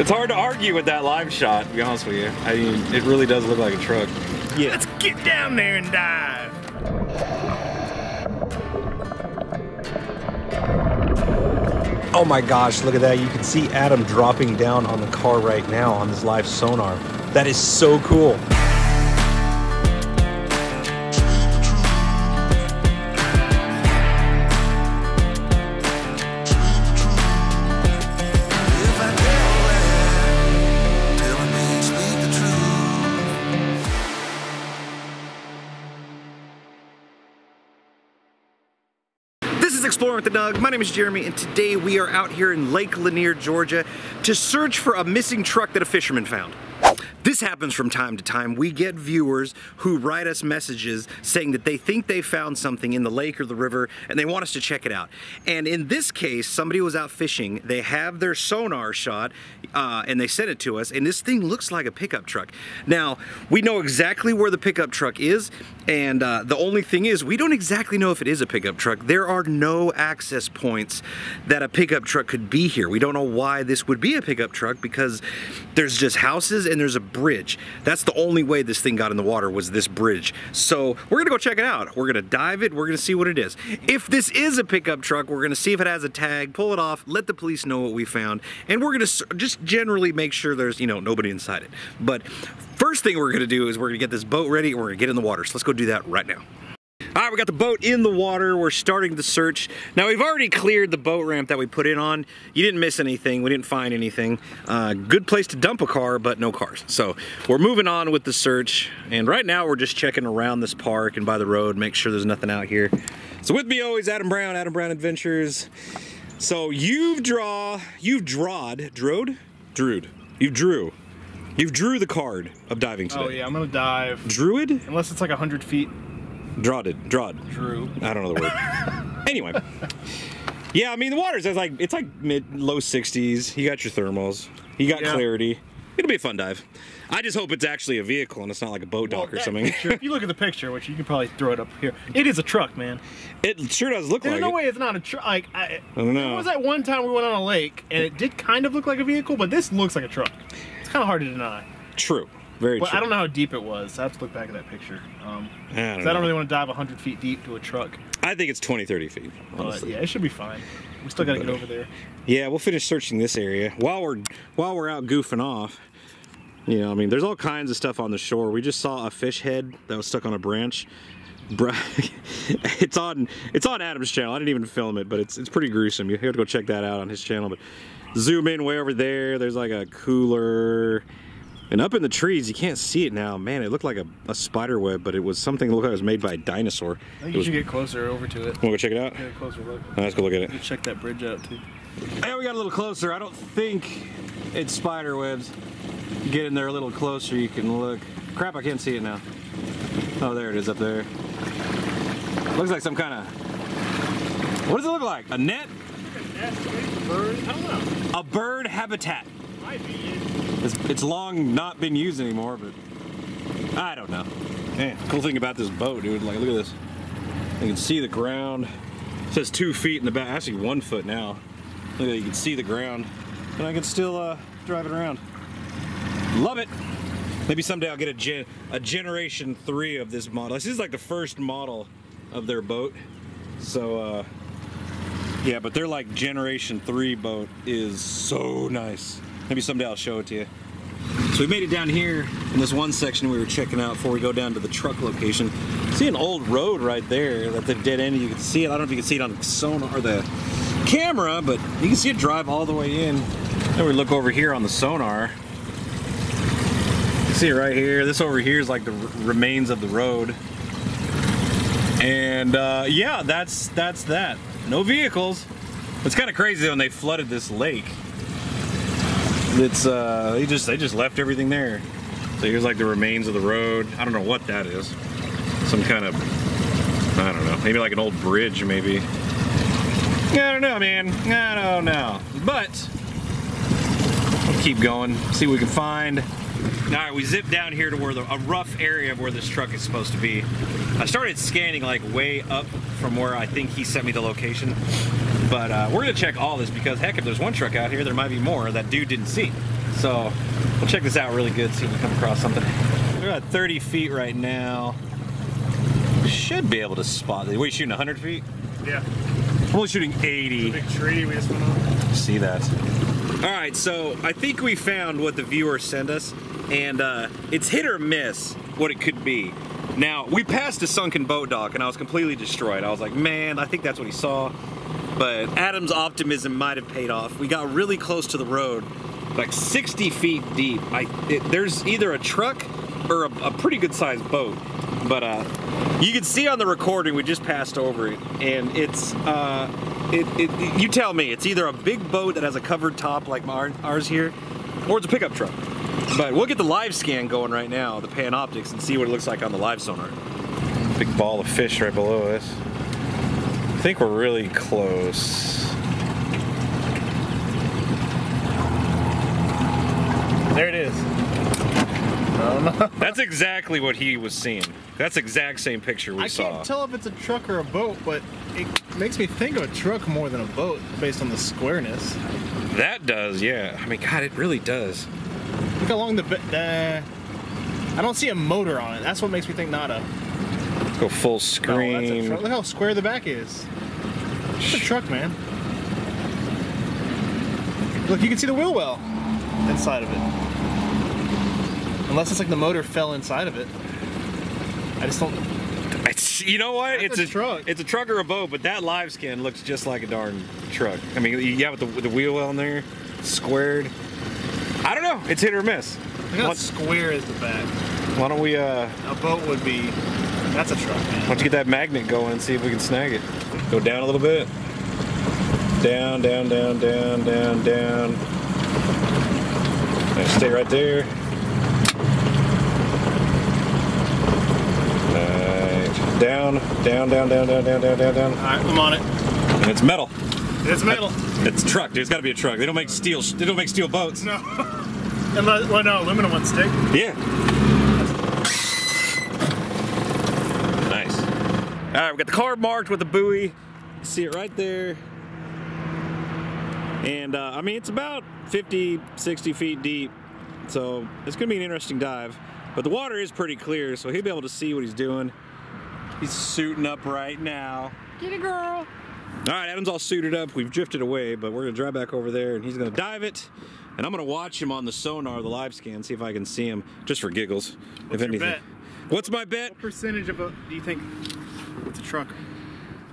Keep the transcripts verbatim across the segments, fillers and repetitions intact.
It's hard to argue with that live shot, to be honest with you. I mean, it really does look like a truck. Yeah. Let's get down there and dive. Oh my gosh, look at that. You can see Adam dropping down on the car right now on this live sonar. That is so cool. Exploring with Nug. My name is Jeremy, and today we are out here in Lake Lanier, Georgia, to search for a missing truck that a fisherman found. This happens from time to time. We get viewers who write us messages saying that they think they found something in the lake or the river and they want us to check it out. And in this case, somebody was out fishing. They have their sonar shot uh, and they sent it to us, and this thing looks like a pickup truck. Now, we know exactly where the pickup truck is, and uh, the only thing is we don't exactly know if it is a pickup truck. There are no access points that a pickup truck could be here. We don't know why this would be a pickup truck because there's just houses and there's a bridge. That's the only way this thing got in the water, was this bridge. So we're gonna go check it out. We're gonna dive it, we're gonna see what it is. If this is a pickup truck, we're gonna see if it has a tag, pull it off, let the police know what we found, and we're gonna just generally make sure there's, you know, nobody inside it. But first thing we're gonna do is we're gonna get this boat ready and we're gonna get in the water. So let's go do that right now. All right, we got the boat in the water. We're starting the search. Now, we've already cleared the boat ramp that we put in on. You didn't miss anything. We didn't find anything. Uh, good place to dump a car, but no cars. So we're moving on with the search. And right now, we're just checking around this park and by the road, make sure there's nothing out here. So with me always, Adam Brown, Adam Brown Adventures. So you've draw, you've drawed, drode? Drewed. You've drew. You've drew the card of diving today. Oh, yeah, I'm going to dive. Druid? Unless it's like one hundred feet. Drawed, drawed. Drew. I don't know the word. Anyway, yeah, I mean the water's like it's like mid low sixties. You got your thermals. You got yeah. clarity. It'll be a fun dive. I just hope it's actually a vehicle and it's not like a boat dock well, or something. Picture, if you look at the picture, which you can probably throw it up here, it is a truck, man. It sure does look There's like. There's no it. way it's not a truck. Like, I, I don't know. It was that one time we went on a lake and it did kind of look like a vehicle, but this looks like a truck. It's kind of hard to deny. True. Very but true. I don't know how deep it was. I have to look back at that picture. Um, I, don't I don't really want to dive one hundred feet deep to a truck. I think it's twenty, thirty feet. Honestly. But yeah, it should be fine. We still got to get over there. Yeah, we'll finish searching this area. While we're, while we're out goofing off, you know, I mean, there's all kinds of stuff on the shore. We just saw a fish head that was stuck on a branch. It's on, it's on Adam's channel. I didn't even film it, but it's, it's pretty gruesome. You have to go check that out on his channel. But zoom in way over there. There's like a cooler. And up in the trees, you can't see it now. Man, it looked like a, a spider web, but it was something that looked like it was made by a dinosaur. I think you should get closer over to it. Wanna go check it out? Get a closer look. Right, let's go look at it. Let's check that bridge out too. Hey, we got a little closer. I don't think it's spider webs. Get in there a little closer, you can look. Crap, I can't see it now. Oh, there it is up there. Looks like some kind of, what does it look like? A net? A nest, a bird, I don't know. A bird habitat. Might be it. It's, it's long not been used anymore, but I don't know. Man, cool thing about this boat, dude, like, look at this. You can see the ground. It says two feet in the back, actually one foot now. Look at that, you can see the ground. And I can still uh, drive it around. Love it. Maybe someday I'll get a, gen a generation three of this model. This is like the first model of their boat. So, uh, yeah, but their like generation three boat is so nice. Maybe someday I'll show it to you. So we made it down here in this one section we were checking out before we go down to the truck location. See an old road right there at the dead end. You can see it. I don't know if you can see it on the sonar or the camera, but you can see it drive all the way in. Then we look over here on the sonar. You can see it right here. This over here is like the remains of the road. And uh, yeah, that's that's that. No vehicles. It's kind of crazy when they flooded this lake. It's uh they just they just left everything there. So here's like the remains of the road. I don't know what that is. Some kind of, I don't know, maybe like an old bridge maybe. I don't know, man. I don't know. But we'll keep going, see what we can find. All right, we zip down here to where the, a rough area of where this truck is supposed to be. I started scanning like way up from where I think he sent me the location. But uh, we're going to check all this because, heck, if there's one truck out here, there might be more that dude didn't see. So we'll check this out really good, see if we come across something. We're about thirty feet right now. Should be able to spot it. What are you shooting, one hundred feet? Yeah. We're only shooting eighty. Big tree we just went on. See that. All right, so I think we found what the viewer sent us, and uh, it's hit or miss what it could be. Now, we passed a sunken boat dock, and I was completely destroyed. I was like, man, I think that's what he saw. But Adam's optimism might have paid off. We got really close to the road, like sixty feet deep. I, it, there's either a truck or a, a pretty good-sized boat. But uh, you can see on the recording, we just passed over it, and it's, uh, it, it, you tell me, it's either a big boat that has a covered top like my, ours here, or it's a pickup truck. But we'll get the live scan going right now, the Panoptix, and see what it looks like on the live sonar. Big ball of fish right below us. I think we're really close. There it is. That's exactly what he was seeing. That's the exact same picture we I saw. I can't tell if it's a truck or a boat, but it makes me think of a truck more than a boat based on the squareness. That does, yeah. I mean, God, it really does. Look how long the... Uh, I don't see a motor on it. That's what makes me think not a... Let's go full screen. Oh, that's a truck. Look how square the back is. It's a truck, man. Look, you can see the wheel well inside of it. Unless it's like the motor fell inside of it. I just don't... It's, you know what? It's a, a truck. It's a truck or a boat, but that live scan looks just like a darn truck. I mean, yeah, with the, with the wheel well in there, squared. I don't know. It's hit or miss. Look how square is the back. Why don't we... Uh, a boat would be... That's a truck, man. Why don't you get that magnet going and see if we can snag it. Go down a little bit. Down, down, down, down, down, down. And stay right there. Down, down, down, down, down, down, down, down, down. All right, I'm on it. And it's metal. It's metal. It's a truck, dude. It's got to be a truck. They don't make steel. They don't make steel boats. No. Unless, well, no, aluminum ones stick. Yeah. Nice. All right, we got the car marked with the buoy. You see it right there. And uh, I mean, it's about fifty, sixty feet deep, so it's gonna be an interesting dive. But the water is pretty clear, so he'll be able to see what he's doing. He's suiting up right now. Get it, girl. All right, Adam's all suited up. We've drifted away, but we're going to drive back over there, and he's going to dive it. And I'm going to watch him on the sonar, the live scan, see if I can see him, just for giggles, if anything. What's your bet? What's my bet? What percentage of a, do you think it's a truck?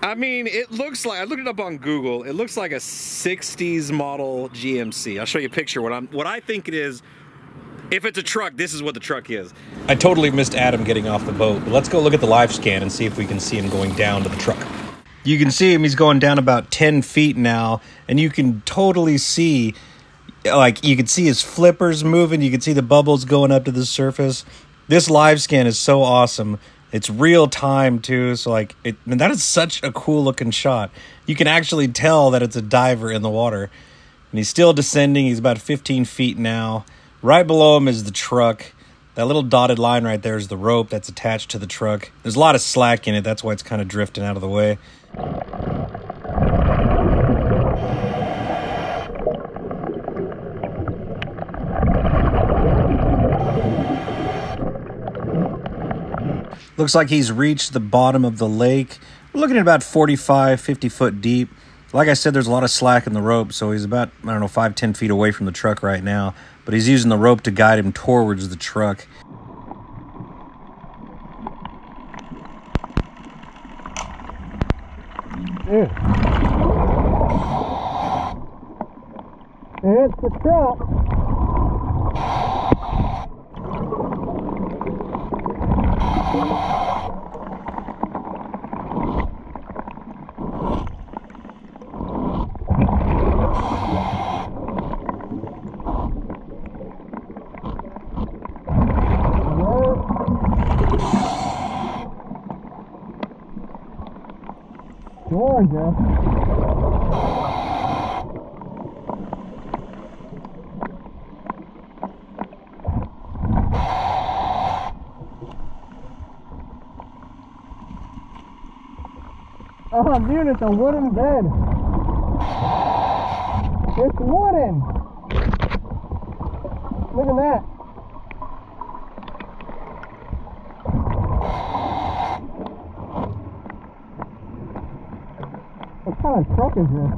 I mean, it looks like, I looked it up on Google, it looks like a sixties model G M C. I'll show you a picture. What, I'm, what I think it is, if it's a truck, this is what the truck is. I totally missed Adam getting off the boat, but let's go look at the live scan and see if we can see him going down to the truck. You can see him, he's going down about ten feet now, and you can totally see, like, you can see his flippers moving, you can see the bubbles going up to the surface. This live scan is so awesome. It's real time, too, so, like, it, and that is such a cool-looking shot. You can actually tell that it's a diver in the water. And he's still descending, he's about fifteen feet now. Right below him is the truck. That little dotted line right there is the rope that's attached to the truck. There's a lot of slack in it. That's why it's kind of drifting out of the way. Looks like he's reached the bottom of the lake. We're looking at about forty-five, fifty foot deep. Like I said, there's a lot of slack in the rope, so he's about, I don't know, five, ten feet away from the truck right now. But he's using the rope to guide him towards the truck. It's the truck. Georgia. Oh, dude, it's a wooden bed. It's wooden. Look at that. What kind of truck is this?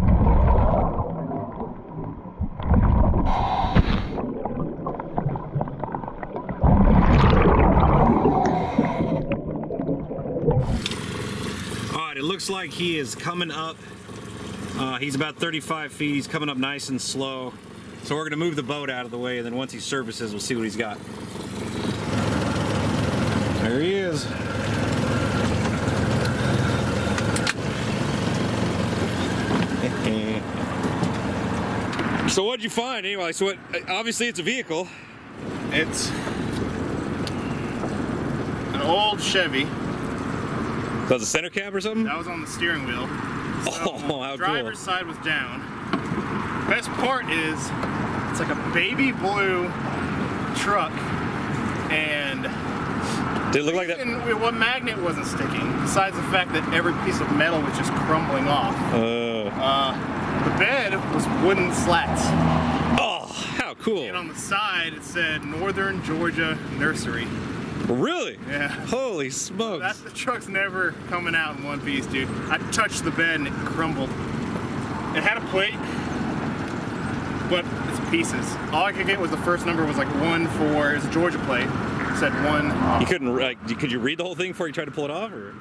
Alright, it looks like he is coming up. Uh, he's about thirty-five feet. He's coming up nice and slow. So we're going to move the boat out of the way, and then once he surfaces, we'll see what he's got. There he is. So what'd you find anyway? So what, obviously it's a vehicle. It's an old Chevy. That was a center cab or something? That was on the steering wheel. So oh, how driver's cool. Side was down. Best part is it's like a baby blue truck, and did it look like that? What magnet wasn't sticking, besides the fact that every piece of metal was just crumbling off. Uh. Uh, the bed was wooden slats. Oh, how cool. And on the side it said Northern Georgia Nursery. Really? Yeah. Holy smokes. That's the truck's never coming out in one piece, dude. I touched the bed and it crumbled. It had a plate, but it's pieces. All I could get was the first number was like one four. It's a Georgia plate. It said one. Off. You couldn't, like, could you read the whole thing before you tried to pull it off? Or?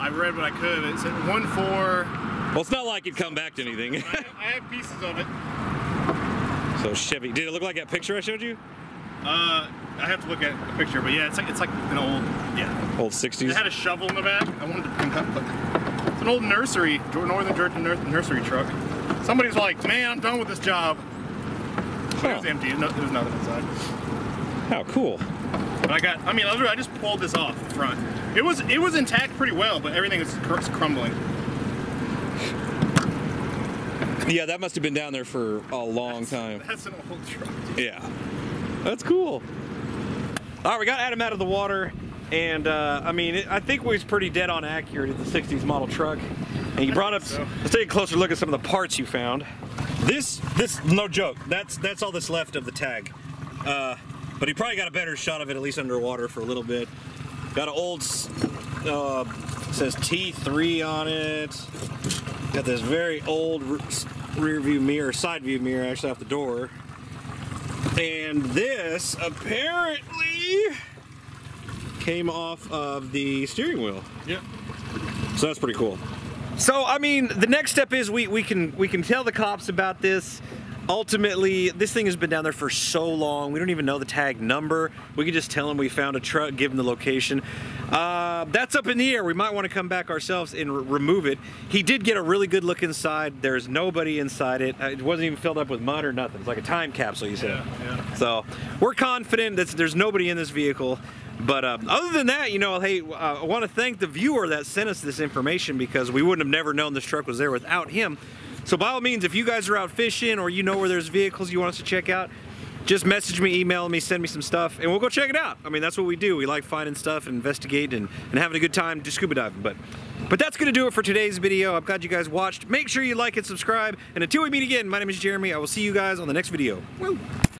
I read what I could. It said one four. Well, it's not like it'd come back to anything. I have pieces of it. So Chevy. Did it look like that picture I showed you? Uh, I have to look at the picture, but yeah, it's like it's like an old, yeah, old sixties. It had a shovel in the back. I wanted to bring it up, but it's an old nursery, Northern Georgia nursery truck. Somebody's like, man, I'm done with this job. But oh. It was empty. No, there was nothing inside. How cool! But I got, I mean, I just pulled this off the front. It was it was intact pretty well, but everything was cr crumbling. Yeah, that must have been down there for a long that's, time. That's an old truck. Dude. Yeah. That's cool. All right, we got Adam out of the water, and uh, I mean, it, I think we was pretty dead on accurate at the sixties model truck. And you brought up. So. Let's take a closer look at some of the parts you found. This, this, no joke. That's that's all that's left of the tag. Uh, but he probably got a better shot of it, at least underwater for a little bit. Got an old, uh, says T three on it. Got this very old rear view mirror, side view mirror actually off the door. And this apparently came off of the steering wheel. Yep. So that's pretty cool. So I mean, the next step is we we can we can tell the cops about this. Ultimately, this thing has been down there for so long. We don't even know the tag number. We can just tell them we found a truck, give them the location. Uh, that's up in the air. We might want to come back ourselves and re remove it. He did get a really good look inside. There's nobody inside it. It wasn't even filled up with mud or nothing. It's like a time capsule, you said. Yeah, yeah. So we're confident that there's nobody in this vehicle. But uh, other than that, you know, hey, uh, I want to thank the viewer that sent us this information, because we wouldn't have never known this truck was there without him. So by all means, if you guys are out fishing or you know where there's vehicles you want us to check out, just message me, email me, send me some stuff, and we'll go check it out. I mean, that's what we do. We like finding stuff and investigating and, and having a good time just scuba diving. But, but that's going to do it for today's video. I'm glad you guys watched. Make sure you like and subscribe. And until we meet again, my name is Jeremy. I will see you guys on the next video. Woo.